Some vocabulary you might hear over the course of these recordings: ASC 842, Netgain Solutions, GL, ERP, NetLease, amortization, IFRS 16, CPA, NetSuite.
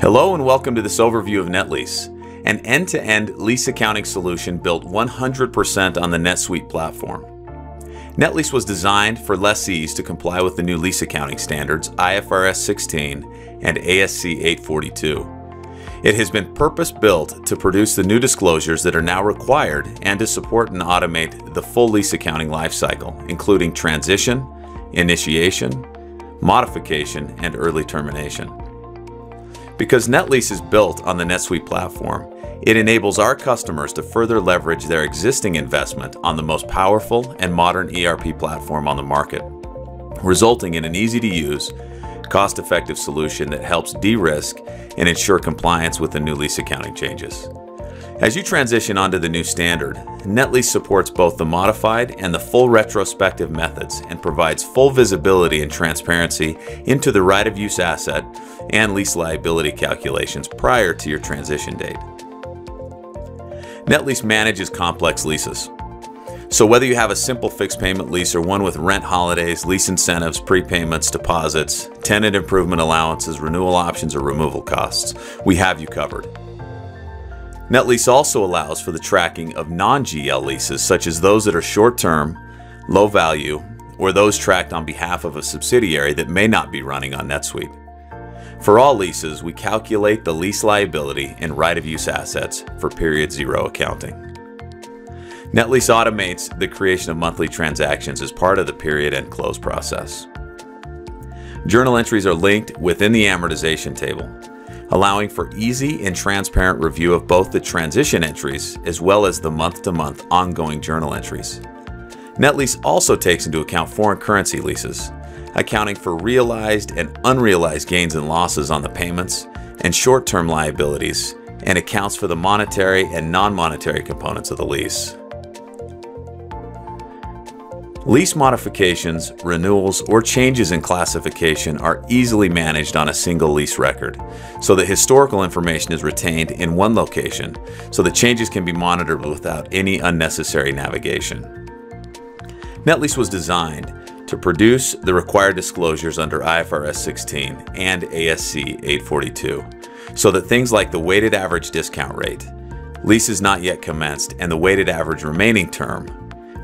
Hello and welcome to this overview of NetLease, an end-to-end lease accounting solution built 100% on the NetSuite platform. NetLease was designed for lessees to comply with the new lease accounting standards IFRS 16 and ASC 842. It has been purpose-built to produce the new disclosures that are now required and to support and automate the full lease accounting lifecycle, including transition, initiation, modification, and early termination. Because NetLease is built on the NetSuite platform, it enables our customers to further leverage their existing investment on the most powerful and modern ERP platform on the market, resulting in an easy-to-use, cost-effective solution that helps de-risk and ensure compliance with the new lease accounting changes. As you transition onto the new standard, NetLease supports both the modified and the full retrospective methods and provides full visibility and transparency into the right-of-use asset and lease liability calculations prior to your transition date. NetLease manages complex leases. So whether you have a simple fixed payment lease or one with rent holidays, lease incentives, prepayments, deposits, tenant improvement allowances, renewal options, or removal costs, we have you covered. NetLease also allows for the tracking of non-GL leases, such as those that are short-term, low-value, or those tracked on behalf of a subsidiary that may not be running on NetSuite. For all leases, we calculate the lease liability and right-of-use assets for period zero accounting. NetLease automates the creation of monthly transactions as part of the period end close process. Journal entries are linked within the amortization table, allowing for easy and transparent review of both the transition entries as well as the month-to-month ongoing journal entries. NetLease also takes into account foreign currency leases, accounting for realized and unrealized gains and losses on the payments and short-term liabilities, and accounts for the monetary and non-monetary components of the lease. Lease modifications, renewals, or changes in classification are easily managed on a single lease record, so that historical information is retained in one location, so that changes can be monitored without any unnecessary navigation. NetLease was designed to produce the required disclosures under IFRS 16 and ASC 842, so that things like the weighted average discount rate, leases not yet commenced, and the weighted average remaining term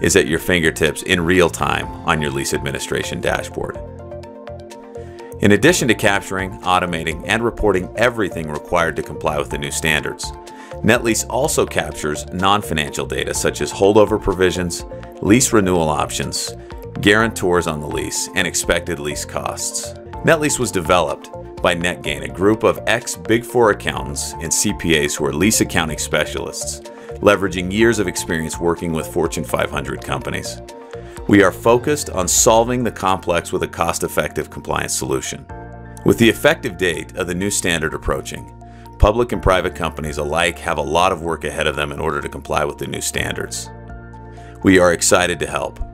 is at your fingertips in real time on your lease administration dashboard. In addition to capturing, automating, and reporting everything required to comply with the new standards, NetLease also captures non-financial data such as holdover provisions, lease renewal options, guarantors on the lease, and expected lease costs. NetLease was developed by Netgain, a group of ex-Big Four accountants and CPAs who are lease accounting specialists, leveraging years of experience working with Fortune 500 companies. We are focused on solving the complex with a cost-effective compliance solution. With the effective date of the new standard approaching, public and private companies alike have a lot of work ahead of them in order to comply with the new standards. We are excited to help.